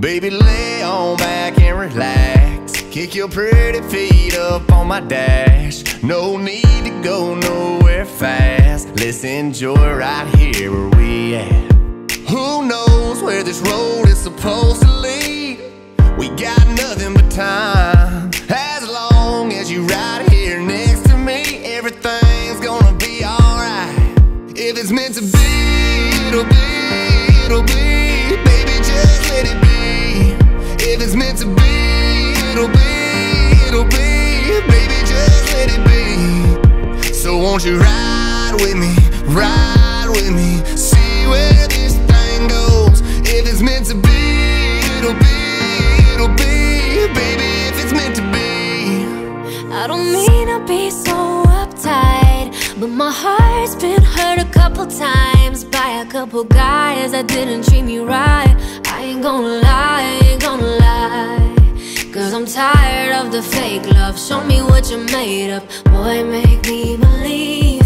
Baby, lay on back and relax. Kick your pretty feet up on my dash. No need to go nowhere fast. Let's enjoy right here where we at. Who knows where this road is supposed to lead? We got nothing but time. As long as you're right here next to me, everything's gonna be alright. If it's meant to be, it'll be, it'll be. Baby, just let it be. If it's meant to be, it'll be, it'll be. Baby, just let it be. So won't you ride with me, ride with me. See where this thing goes. If it's meant to be, it'll be, it'll be. Baby, if it's meant to be. I don't mean to be so uptight, but my heart's been hurt a couple times by a couple guys that didn't treat me right. I ain't gonna lie, ain't gonna lie, 'cause I'm tired of the fake love. Show me what you made up, boy, make me believe.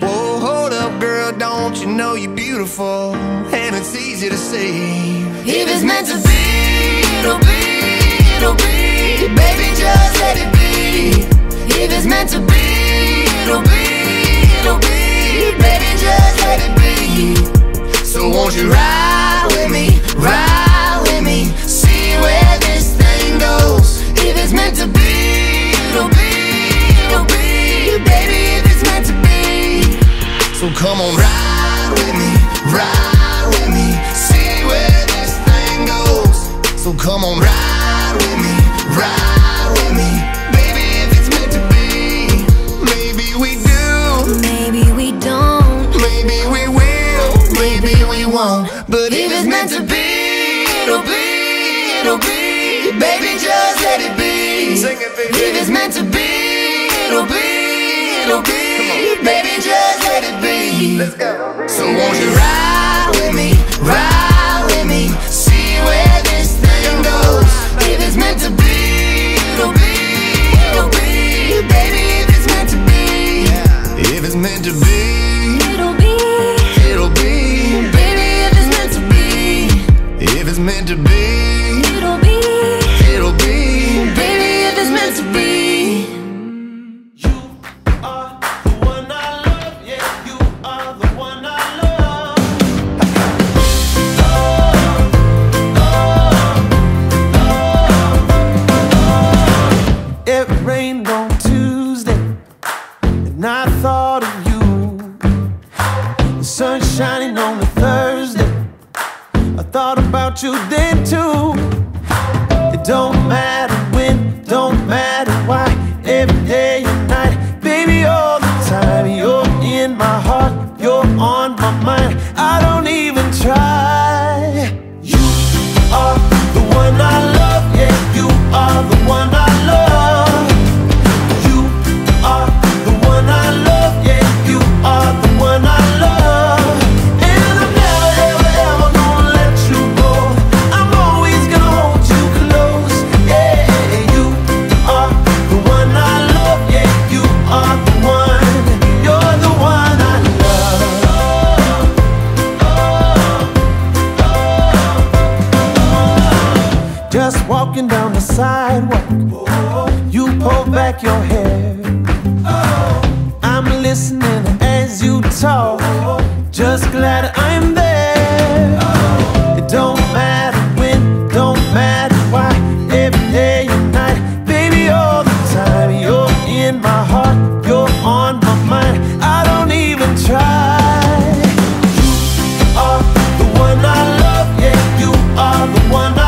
Whoa, hold up, girl, don't you know you're beautiful? And it's easy to see. If it's meant to be, it'll be, it'll be. Baby, just let it be. If it's meant to be, it'll be, it'll be. Baby, just let it be. So won't you ride with me, ride with me. See where this thing goes. If it's meant to be, it'll be, it'll be. Baby, if it's meant to be. So come on, ride with me, ride with me. See where this thing goes. So come on, ride with me, ride with me. Baby, if it's meant to be. Maybe we do, maybe we don't, maybe we will, maybe we won't. But if it's meant to be, it'll be, it'll be. Baby, just let it be. Sing it, baby. If it's meant to be, it'll be, it'll be. Baby, just let it be. Let's go. So won't you ride with me, ride with me. See where this thing goes. If it's meant to be, it'll be, it'll be. Baby, if it's meant to be. If it's meant to be, it'll be, it'll be. If it's meant to be, it'll be, it'll be. Baby, if it's meant to be. You are the one I love, yeah, you are the one I love. Oh, oh, oh, oh. It rained on Tuesday, and I thought of you. The sun's shining on a Thursday, I thought about you then too. It don't matter when, don't matter why. Every day and night, baby, all the time. You're in my heart, you're on my mind. I don't even try. You are the one I love, yeah, you are the one I love. You are the one I love, yeah, you are the one I love. And I'm walking down the sidewalk, oh, you pull back your hair, oh, I'm listening as you talk, oh, just glad I'm there, oh. It don't matter when, don't matter why. Every day and night, baby, all the time. You're in my heart, you're on my mind. I don't even try. You are the one I love, yeah, you are the one I love.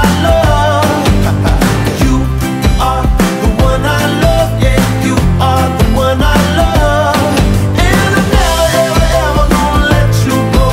I love, and I'm never, ever, ever gonna let you go.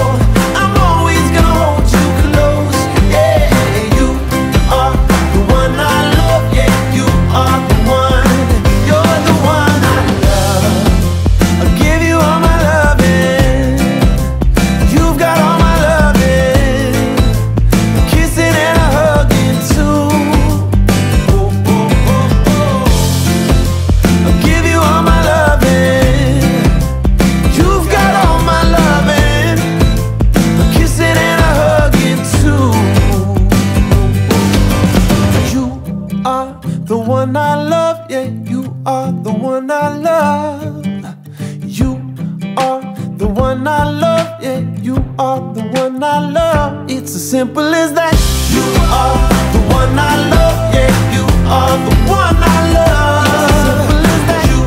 one I love, yeah, you are the one I love. It's as simple as that. You are the one I love, yeah, you are the one I love. It's as simple as that. You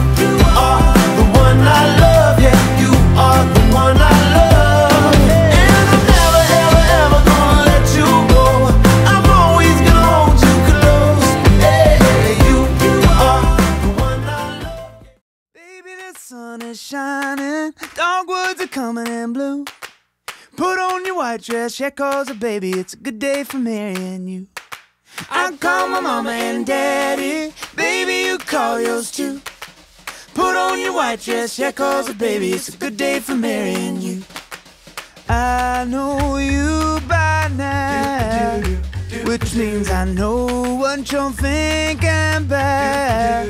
are the one I love, yeah, you are the one I love. And I'm never, ever, ever gonna let you go. I'm always gonna hold you close. Hey, you are the one I love. Baby, the sun is shining, dogwoods are coming in blue. Put on your white dress, yeah, 'cause baby, it's a good day for Mary and you. I call my mama and daddy, baby, you call yours too. Put on your white dress, yeah, 'cause baby, it's a good day for Mary and you. I know you by now, which means I know what you're thinking about.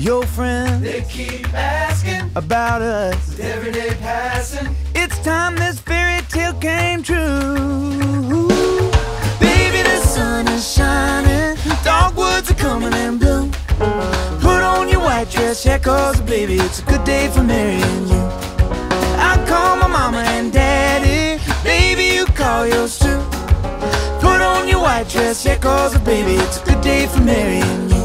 Your friends, they keep asking about us with every day passing. It's time this fairy tale came true. Baby, the sun is shining, dogwoods are coming in bloom. Put on your white dress, yeah, 'cause baby, it's a good day for Mary and you. I call my mama and daddy, baby, you call yours too. Put on your white dress, yeah, 'cause baby, it's a good day for Mary and you.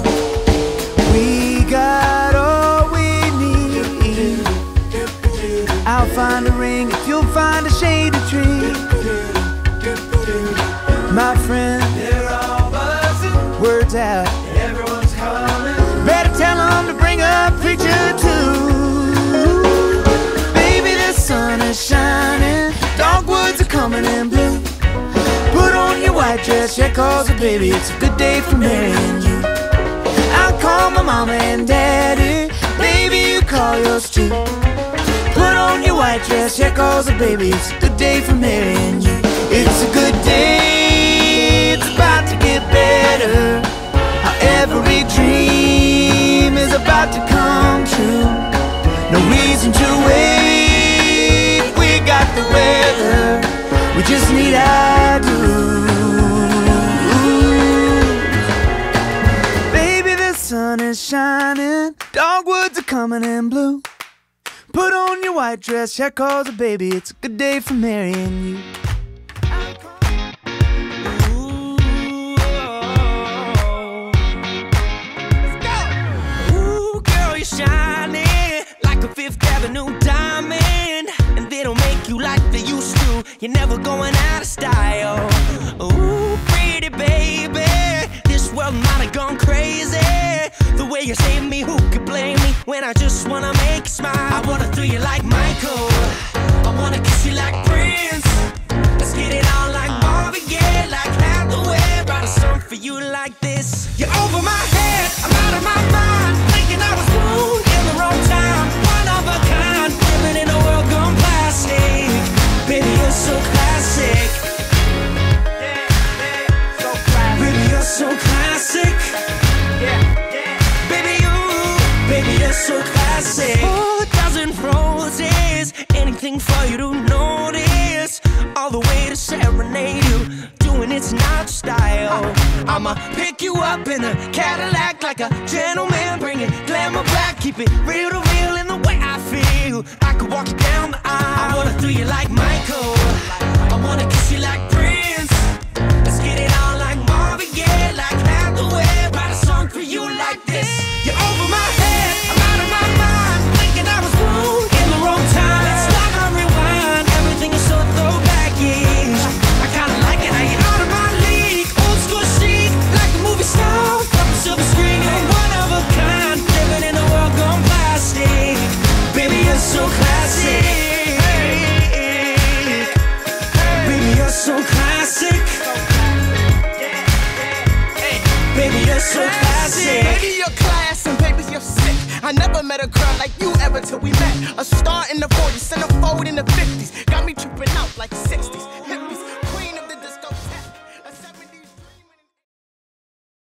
Got all we need. I'll find a ring if you'll find a shady tree. My friend, they're all buzzing. Words out, everyone's calling. Better tell them to bring a preacher too. Baby, the sun is shining, dogwoods are coming in blue. Put on your white dress, yeah, 'cause baby, it's a good day for Mary and you. I call my mama and daddy, baby, you call yours too. Put on your white dress, yeah, 'cause baby, it's a good day for Mary and you. It's a good day, it's about to get better. Our every dream is about to come true. No reason to wait, we got the weather. We just need our do. Sun is shining, dogwoods are coming in blue. Put on your white dress, yeah, 'cause baby, it's a good day for Mary and you. Let's go. Ooh, girl, you're shining like a Fifth Avenue diamond. And they don't make you like they used to. You're never going out of style. Ooh, pretty baby, this world might have gone crazy. The way you save me, who could blame me? When I just wanna make you smile. I wanna throw you like Michael, I wanna kiss you like Prince. Let's get it on like Marvin, yeah, like Hathaway. Write a song for you like this. You're over my head, I'm out of my mind. Thinking I was born in the wrong time. One of a kind, living in a world gone plastic. Baby, you're so classic. Baby, you're so classic. So classic. 4,000 roses, anything for you to notice. All the way to serenade you, doing it's not style. I'ma pick you up in a Cadillac like a gentleman. Bring it glamour back, keep it real to real in the way I feel. I could walk you down the aisle. I wanna throw you like Michael, I wanna kiss you like Prince. Let's get it on like Marvin, yeah, like Hathaway. Write a song for you like this. You're over my head, so classic. Baby, you're class and baby, you're sick. I never met a girl like you ever till we met. A star in the 40s, centerfold in the 50s. Got me tripping out like